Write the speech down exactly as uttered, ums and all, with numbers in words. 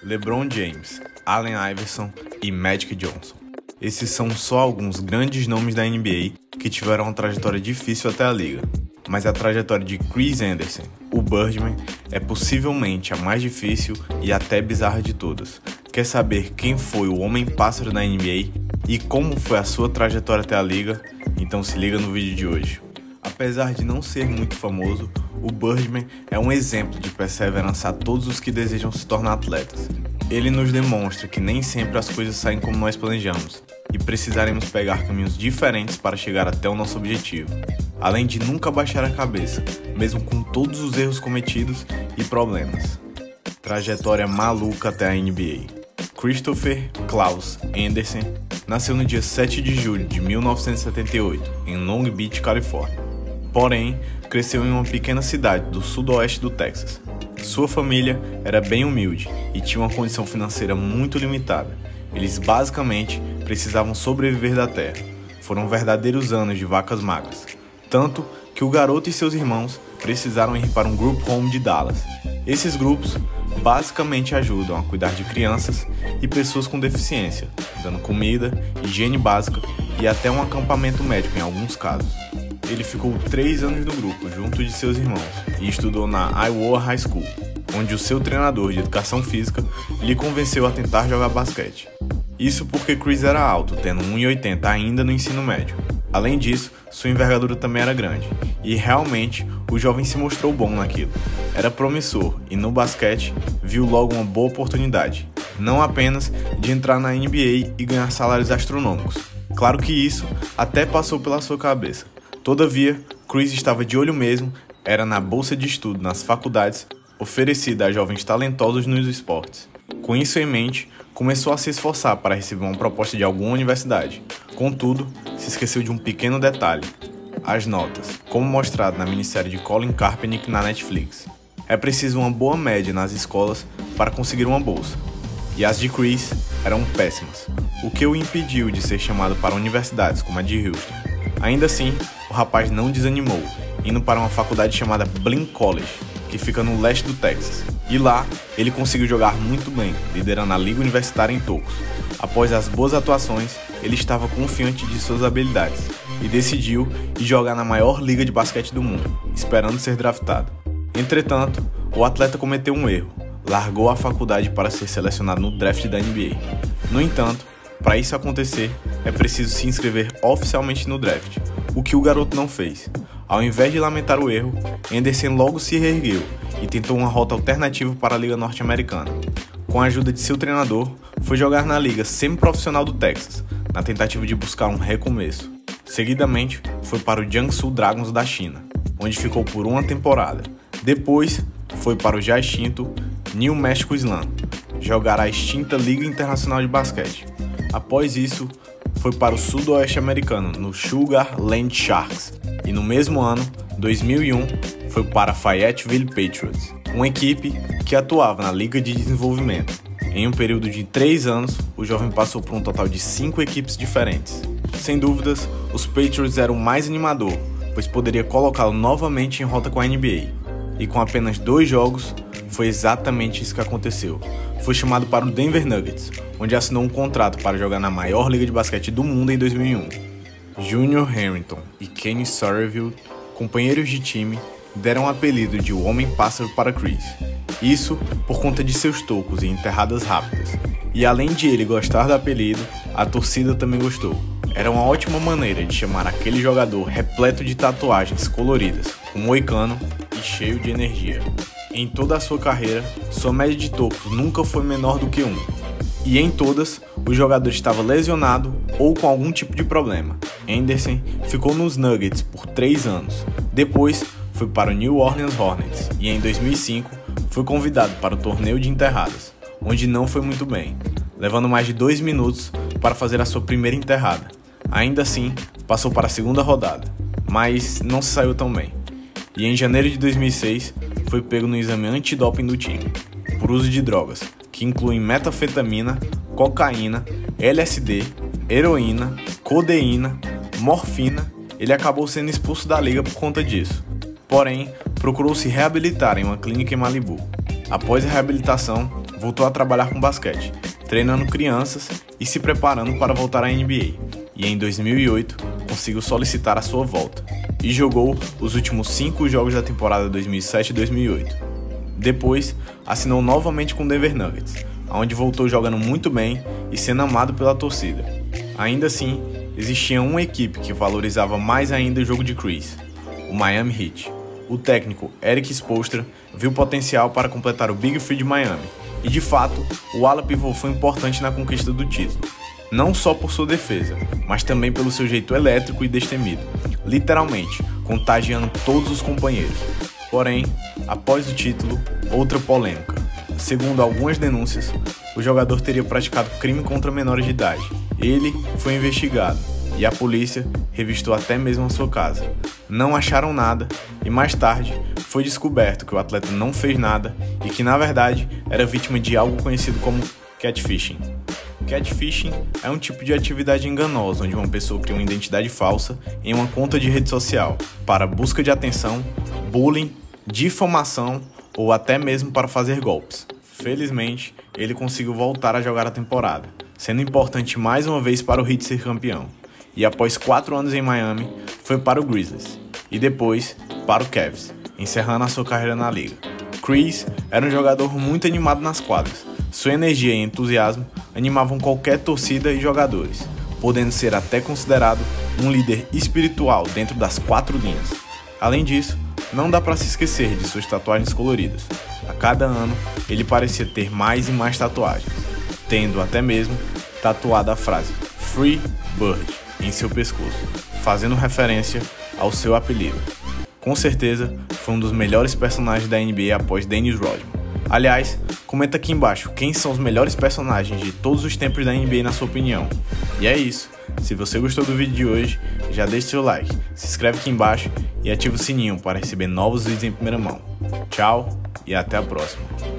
LeBron James, Allen Iverson e Magic Johnson. Esses são só alguns grandes nomes da N B A que tiveram uma trajetória difícil até a liga. Mas a trajetória de Chris Andersen, o Birdman, é possivelmente a mais difícil e até bizarra de todas. Quer saber quem foi o Homem-Pássaro da N B A e como foi a sua trajetória até a liga? Então se liga no vídeo de hoje. Apesar de não ser muito famoso, o Birdman é um exemplo de perseverança a todos os que desejam se tornar atletas. Ele nos demonstra que nem sempre as coisas saem como nós planejamos e precisaremos pegar caminhos diferentes para chegar até o nosso objetivo. Além de nunca baixar a cabeça, mesmo com todos os erros cometidos e problemas. Trajetória maluca até a N B A. Christopher Claus Andersen nasceu no dia sete de julho de mil novecentos e setenta e oito, em Long Beach, Califórnia. Porém, cresceu em uma pequena cidade do sudoeste do Texas. Sua família era bem humilde e tinha uma condição financeira muito limitada. Eles basicamente precisavam sobreviver da terra. Foram verdadeiros anos de vacas magras. Tanto que o garoto e seus irmãos precisaram ir para um group home de Dallas. Esses grupos basicamente ajudam a cuidar de crianças e pessoas com deficiência, dando comida, higiene básica e até um acampamento médico em alguns casos. Ele ficou três anos no grupo junto de seus irmãos e estudou na Iowa High School, onde o seu treinador de educação física lhe convenceu a tentar jogar basquete. Isso porque Chris era alto, tendo um metro e oitenta ainda no ensino médio. Além disso, sua envergadura também era grande, e realmente o jovem se mostrou bom naquilo. Era promissor e no basquete viu logo uma boa oportunidade, não apenas de entrar na N B A e ganhar salários astronômicos. Claro que isso até passou pela sua cabeça. Todavia, Chris estava de olho mesmo, era na bolsa de estudo nas faculdades oferecida a jovens talentosos nos esportes. Com isso em mente, começou a se esforçar para receber uma proposta de alguma universidade. Contudo, se esqueceu de um pequeno detalhe: as notas, como mostrado na minissérie de Colin Kaepernick na Netflix. É preciso uma boa média nas escolas para conseguir uma bolsa, e as de Chris eram péssimas, o que o impediu de ser chamado para universidades como a de Houston. Ainda assim, o rapaz não desanimou, indo para uma faculdade chamada Blinn College, que fica no leste do Texas, e lá ele conseguiu jogar muito bem, liderando a liga universitária em tocos. Após as boas atuações, ele estava confiante de suas habilidades e decidiu ir jogar na maior liga de basquete do mundo, esperando ser draftado. Entretanto, o atleta cometeu um erro, largou a faculdade para ser selecionado no draft da N B A. No entanto, para isso acontecer, é preciso se inscrever oficialmente no draft, o que o garoto não fez. Ao invés de lamentar o erro, Andersen logo se reergueu e tentou uma rota alternativa para a liga norte-americana. Com a ajuda de seu treinador, foi jogar na liga semi-profissional do Texas, na tentativa de buscar um recomeço. Seguidamente, foi para o Jiangsu Dragons da China, onde ficou por uma temporada. Depois, foi para o já extinto New Mexico Slam, jogar a extinta Liga Internacional de Basquete. Após isso, foi para o sudoeste americano, no Sugar Land Sharks, e no mesmo ano, dois mil e um, foi para a Fayetteville Patriots, uma equipe que atuava na Liga de Desenvolvimento. Em um período de três anos, o jovem passou por um total de cinco equipes diferentes. Sem dúvidas, os Patriots eram o mais animador, pois poderia colocá-lo novamente em rota com a N B A. E com apenas dois jogos, foi exatamente isso que aconteceu. Foi chamado para o Denver Nuggets, onde assinou um contrato para jogar na maior liga de basquete do mundo em dois mil e um. Junior Harrington e Kenny Soreville, companheiros de time, deram o apelido de o Homem-Pássaro para Chris. Isso por conta de seus tocos e enterradas rápidas. E além de ele gostar do apelido, a torcida também gostou. Era uma ótima maneira de chamar aquele jogador repleto de tatuagens coloridas, um moicano e cheio de energia. Em toda a sua carreira, sua média de tocos nunca foi menor do que um. E em todas, o jogador estava lesionado ou com algum tipo de problema. Andersen ficou nos Nuggets por três anos. Depois, foi para o New Orleans Hornets e em dois mil e cinco, foi convidado para o torneio de enterradas, onde não foi muito bem, levando mais de dois minutos para fazer a sua primeira enterrada. Ainda assim, passou para a segunda rodada, mas não se saiu tão bem. E em janeiro de dois mil e seis, foi pego no exame antidoping do time, por uso de drogas, que incluem metanfetamina, cocaína, L S D, heroína, codeína, morfina. Ele acabou sendo expulso da liga por conta disso, porém procurou se reabilitar em uma clínica em Malibu. Após a reabilitação, voltou a trabalhar com basquete, treinando crianças e se preparando para voltar à N B A, e em dois mil e oito conseguiu solicitar a sua volta, e jogou os últimos cinco jogos da temporada dois mil e sete e dois mil e oito. Depois, assinou novamente com o Denver Nuggets, onde voltou jogando muito bem e sendo amado pela torcida. Ainda assim, existia uma equipe que valorizava mais ainda o jogo de Chris, o Miami Heat. O técnico Eric Spoelstra viu potencial para completar o Big Three de Miami, e de fato, o ala pivô foi importante na conquista do título, não só por sua defesa, mas também pelo seu jeito elétrico e destemido, literalmente contagiando todos os companheiros. Porém, após o título, outra polêmica. Segundo algumas denúncias, o jogador teria praticado crime contra menores de idade. Ele foi investigado e a polícia revistou até mesmo a sua casa. Não acharam nada e mais tarde foi descoberto que o atleta não fez nada e que na verdade era vítima de algo conhecido como catfishing. Catfishing é um tipo de atividade enganosa onde uma pessoa cria uma identidade falsa em uma conta de rede social para busca de atenção, bullying, difamação ou até mesmo para fazer golpes. Felizmente, ele conseguiu voltar a jogar a temporada, sendo importante mais uma vez para o Heat ser campeão. E após quatro anos em Miami, foi para o Grizzlies e depois para o Cavs, encerrando a sua carreira na liga. Chris era um jogador muito animado nas quadras. Sua energia e entusiasmo animavam qualquer torcida e jogadores, podendo ser até considerado um líder espiritual dentro das quatro linhas. Além disso, não dá para se esquecer de suas tatuagens coloridas. A cada ano, ele parecia ter mais e mais tatuagens, tendo até mesmo tatuado a frase Free Bird em seu pescoço, fazendo referência ao seu apelido. Com certeza, foi um dos melhores personagens da N B A após Dennis Rodman. Aliás, comenta aqui embaixo quem são os melhores personagens de todos os tempos da N B A na sua opinião. E é isso, se você gostou do vídeo de hoje, já deixa seu like, se inscreve aqui embaixo e ativa o sininho para receber novos vídeos em primeira mão. Tchau e até a próxima.